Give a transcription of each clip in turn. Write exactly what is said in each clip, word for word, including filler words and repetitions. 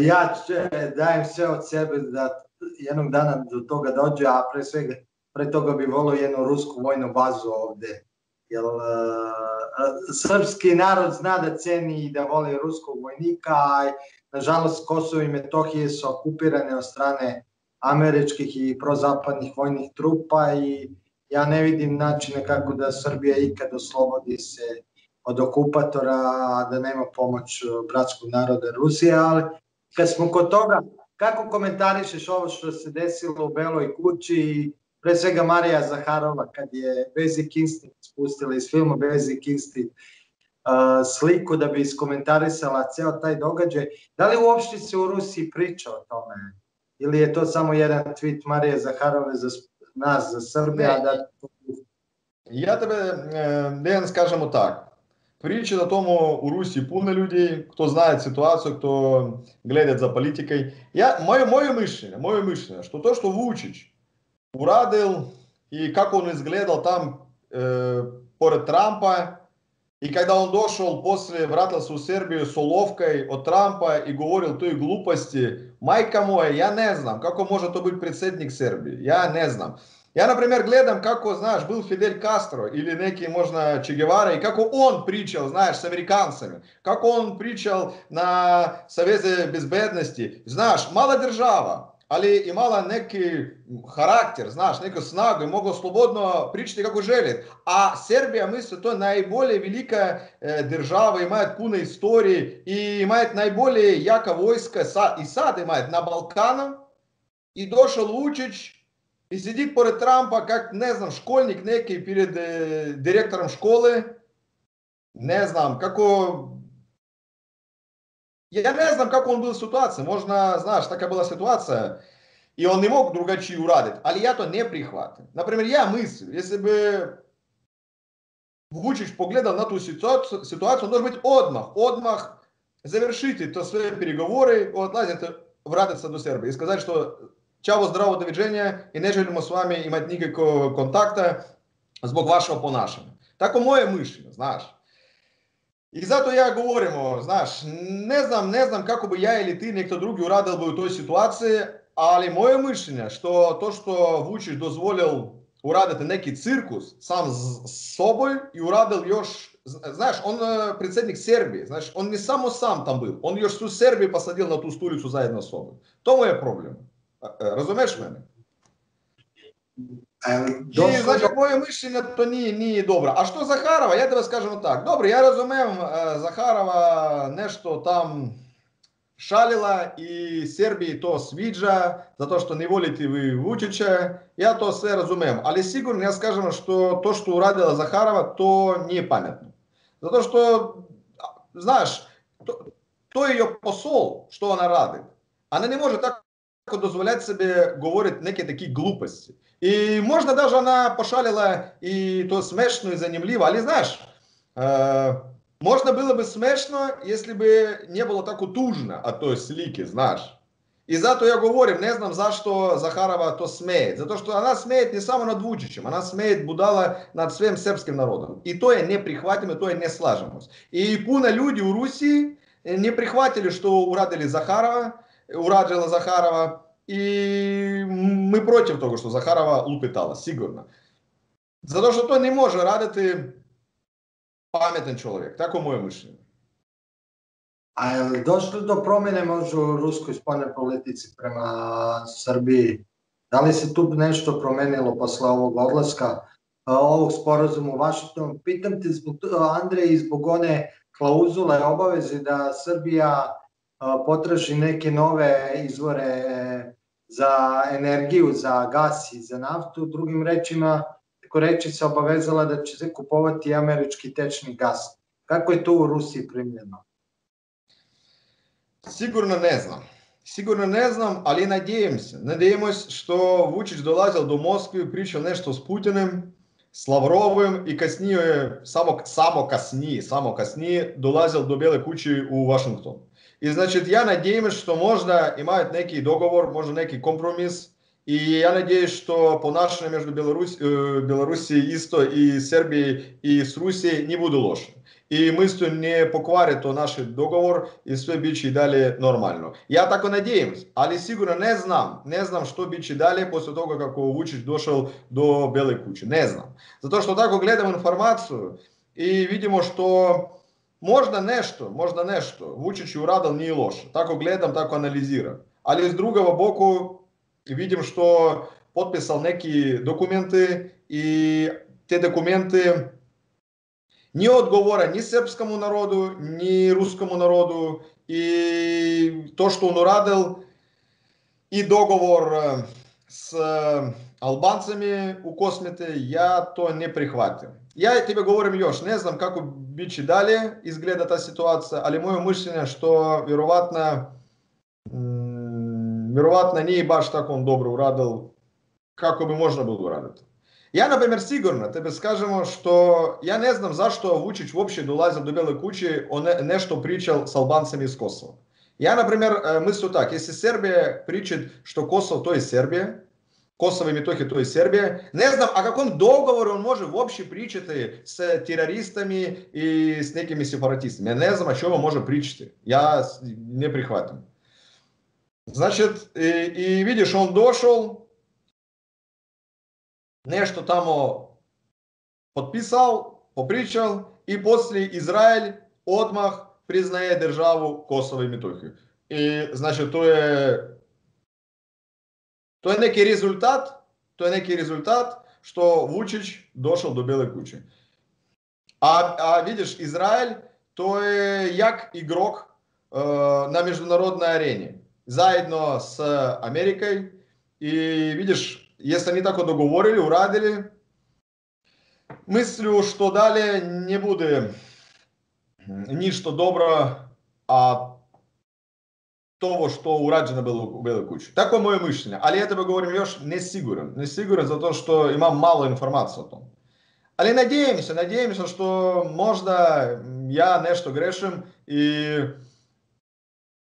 Ja dajem sve od sebe da jednog dana do toga dođe, a pre svega, pre toga bih volio jednu rusku vojnu bazu ovde. Jer srpski narod zna da ceni i da voli ruskog vojnika, a nažalost Kosovo i Metohije su okupirane od strane američkih i prozapadnih vojnih trupa i ja ne vidim načine kako da Srbija ikad oslobodi se od okupatora, da nema pomoć bratskog naroda Rusije, ali kad smo kod toga, kako komentarišeš ovo što se desilo u Beloj kući i pre svega Marija Zaharova kad je Basic Instinct spustila iz filma Basic Instinct sliku da bi iskomentarisala ceo taj događaj, da li uopšte se u Rusiji priča o tome? Ili je to samo jedan tweet Marije Zaharove za nas, za Srbija? Ja tebe, Dejan, скажемо так. Причи на тому у Русі повно людей, хто знає ситуацію, хто глядає за політикою. Моє мишлення, що то, що Вучич урадив і як він виглядав там перед Трампа, и когда он дошел после, вратился в Сербию с уловкой от Трампа и говорил той глупости, майка моя, я не знам, как он может быть председник Сербии, я не знам. Я, например, глядам, как, знаешь, был Фидель Кастро или некий, можно, Че Гевара, и как он причал, знаешь, с американцами, как он причал на Совете безбедности, знаешь, мала держава, але имала некий характер, знаєш, неку снагу, і могла свободно причити, як ужеліт. А Сербія, мислю, то найбільш велика держава, і має пуну історії, і має найбільш яка війська, і сади має на Балканах, і дошел Вучич, і сидить перед Трампа, як, не знам, школьник некий перед директором школи, не знам, як у... Я не знам, як він був в ситуації. Можна, знаєш, така була ситуація, і він не мог другачі урадити, але я то не прихватив. Наприклад, я мислю, якщо б Вучич поглядав на ту ситуацію, він може бути одмах, одмах завершити то свої переговори, відлазити, вратитися до Сербії і сказати, що чао, здраво, довідження, і не желімо з вами імати ніякого контакту з бок вашого понашення. Тако моє мишлення, знаєш. І зато я говоримо, знаєш, не знам, не знам, як би я або ти, ніхто другий урадив би у той ситуації, але моє мишлення, що то, що Вучич дозволив урадити некий циркус сам з собою і урадив його, знаєш, він председник Сербії, знаєш, він не само-сам там був, він його всю Сербію посадив на ту стулицю заєдно з собою. То моя проблема. Розумієш мене? І, значить, моє мислення, то ні, ні, добре. А що Захарова, я тебе скажу так. Добре, я розумів, Захарова нещо там шалила, і Сербії то свіджа, за те, що не воліте ви Вучича. Я то все розумів. Але, сигурно, я скажу, що то, що урадила Захарова, то не пам'ятно. За те, що, знаєш, то її посол, що вона радить, вона не може так дозволять себе говорити некі такі глупості. І можна навіть вона пошалила і то смешно, і занімліво, але знаєш, можна було б смешно, якщо б не було так утужно від тої сліки, знаєш. І зато я говорю, не знам, за що Захарова то смеє. За те, що вона смеє не саме над Вучичем, вона смеє будала над своїм сербським народом. І то є неприхватимо, то є неслажимость. І пуна люди у Русі не прихватили, що урадили Захарова, ураджила Захарова, і ми проти того, що Захарова лупитала, сигурно. За те, що то не може радити пам'ятний чоловік. Так у моєму мисленню. А дошли до проміни, може, у русській спільній політиці прямо Сербії? Да ли се тут нещо променило після ового одласка, овог споразуму у Вашингтону? Питам те, Андrej, због one klauzule obaveze da Srbija potraži neke nove izvore za energiju, za gas i za naftu. Drugim rečima, tako reći se obavezala da će se kupovati američki tečni gas. Kako je to u Rusiji primljeno? Sigurno ne znam. Sigurno ne znam, ali nadijem se. Nadijemo se što Vučić dolazil do Moskve, pričal nešto s Putinem, s Lavrovim i kasnije, samo kasnije, samo kasnije, dolazil do Bele kuće u Vašington. И, значит, я надеюсь, что можно, имеют некий договор, можно некий компромисс, И я надеюсь, что полношение между Беларусь, э, Белоруссией исто и Сербией и с Русией не будет ложным. И мы не покварим то наш договор, и все будет и далее нормально. Я так и надеюсь, але сигурно не знам, не знам, что будет и далее после того, как Вучич дошел до Белой кучи. Не знам. Зато что так огледаем информацию и видим, что можно нечто, можно нечто. Вучич и урадал не лош. Так огледам, так анализирам. Але с другого боку видим, что подписал некие документы, и те документы не отговора ни сербскому народу, ни русскому народу. И то, что он урадил, и договор с албанцами у Космите, я то не прихватил. Я тебе говорим još, не знам как бить и далее изгледа та ситуация, але мое мышление, что вероятно, вероятно не и баш так он добро урадил, как бы можно было урадить. Я, например, сигурно тебе скажемо, что я не знам зашто Вучич вообще долазил до Белой кучи, он нечто причал с албанцами из Косово. Я, например, мыслю так, если Сербия причит, что Косово то и Сербия, Kosovo i Metohija, to je Srbija. Ne znam o kakvom dogovoru on može uopće pričati s teroristami i s nekimi separatistima. Ja ne znam o čemu može pričati. Ja ne prihvatim. Znači, i vidiš, on došel, nešto tamo potpisal, popričal i poslije Izrael odmah priznaje državu Kosovo i Metohiju. I znači, to je... То есть некий результат, то есть некий результат, что Вучич дошел до Белой кучи. А, а видишь, Израиль, то есть как игрок э, на международной арене, заедно с Америкой. И видишь, если они так вот договорили, урадили, мыслю, что далее не будет ничто добро, а того, što urađeno bilo u Beloj kući. Tako je moje mišljenje, ali ja tebe govorim još nesiguran. Nesiguran zato što imam malo informacije o tom. Ali nadijem se, nadijem se što možda ja nešto grešim i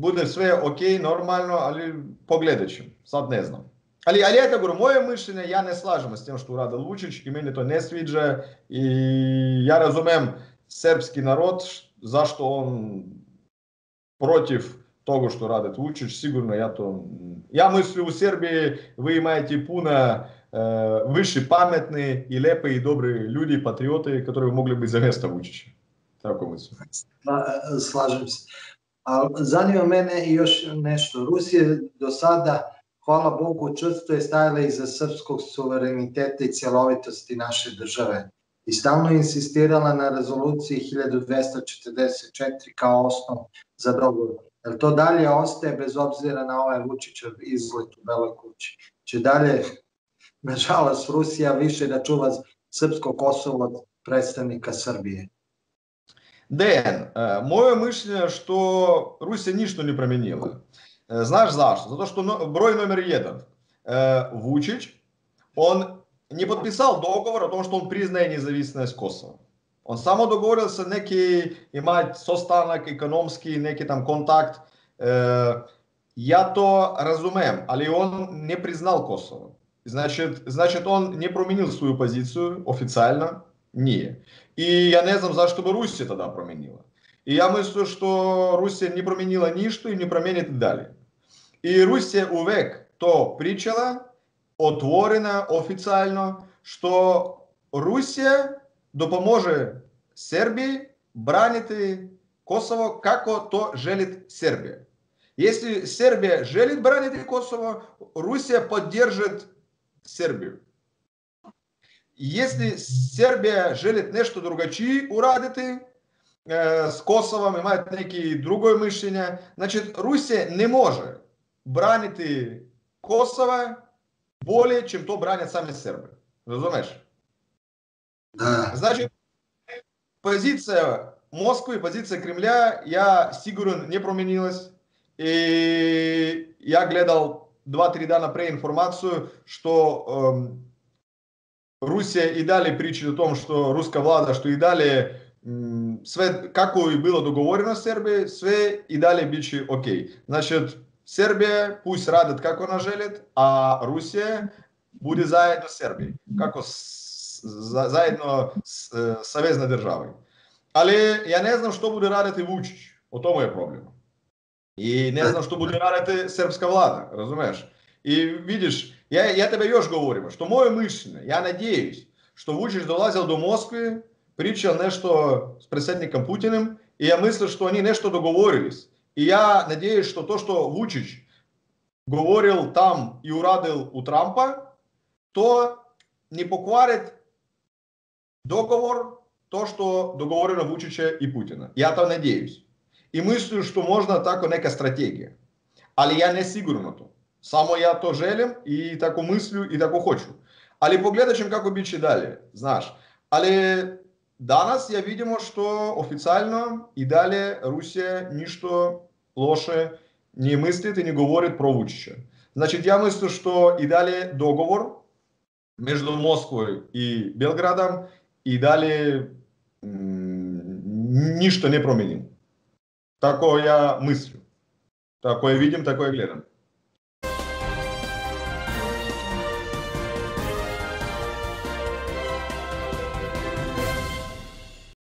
bude sve ok, normalno, ali pogledat ću. Sad ne znam. Ali ja tebe govorim, moje mišljenje, ja ne slažem s tim što uradil Vučić i meni to ne sviđa i ja razumem srpski narod zašto on protiv того, что радит Вучич, сигурно я то... Я мыслю, у Сербии вы имеете пуна э, выше памятные и лепые, и добрые люди, патриоты, которые могли быть за место Вучича. Такую мысль. Слажемся. А занима мене još nešto. Rusija do sada, hvala Bogu, čvrsto je stajala iza srpskog suvereniteta i cjelovitosti naše države. I stalno je insistirala na rezoluciji hiljadu dvesta četrdeset četiri kao osnov za dogovor. Jer to dalje ostaje, bez obzira na ovaj Vučićev izlet u Beloj kući. Če dalje, nažalost, Rusija više da čuva srpsko Kosovo od predstavnika Srbije. Dejan, moje mišljenje je što Rusija ništa ne promenila. Znaš zašto? Zato što broj numer jedan. Vučić, on ne potpisao dogovor o tom što on priznaje nezavisnost Kosova. Он само договорился некий, имать состанок, экономский, некий там контакт. Э, я то разумею, але он не признал Косово. Значит, значит, он не променил свою позицию официально? Не. И я не знаю, за что бы Руссия тогда променила. И я мыслю, что Руссия не променила ничто и не променит и далее. И Руссия увек то причала, отворена официально, что Руссия допоможе Сербии бранити Косово, како то желит Сербия. Если Сербия желит бранити Косово, Русия поддержит Сербию. Если Сербия желит нечто другачи урадити э, с Косовом, имеет некие другое мышление, значит, Русия не может бранити Косово более, чем то бранят сами сербы. Разумеешь? Да. Значит, позиция Москвы, позиция Кремля, я сигурен, не променилась. И я глядал два-три дня напред информацию, что э, Русия и далее причит о том, что русская влада, что и далее, э, как и было договорено с Сербией, все и далее бичи окей. Значит, Србија, пусть радат како она желет, а Русија буде заедно с Србији, како заедно с Савезна држава. Але ја не знам што буде радати Вучић, о тому је проблема. И не знам што буде радати српска влада, разумеш? И видиш, ја тебе још говорим, што моје мишљење, ја надејусь, што Вучић долазил до Москве, pričao nešto s predsjednikom Putinom i ja mislim što oni nešto dogovorili. I ja nadjejujem što to što Vučić govoril tam i uradil u Trumpa, to ne pokvarit dogovor to što dogovoreno Vučića i Putina. Ja to nadjejujem. I mislim što možda tako neka strategija. Ali ja ne sigurno to. Samo ja to želim i tako mislju i tako hoću. Ali pogledat ćem kako bit će dalje, znaš. Ali danas je vidimo što oficijalno i dalje Rusija ništo loše ne mislit i ne govorit pro Vučića. Znači, ja mislim što i dalje dogovor među Moskvom i Belgradom i dalje ništo ne promijenim. Tako ja mislim. Tako ja vidim, tako ja gledam.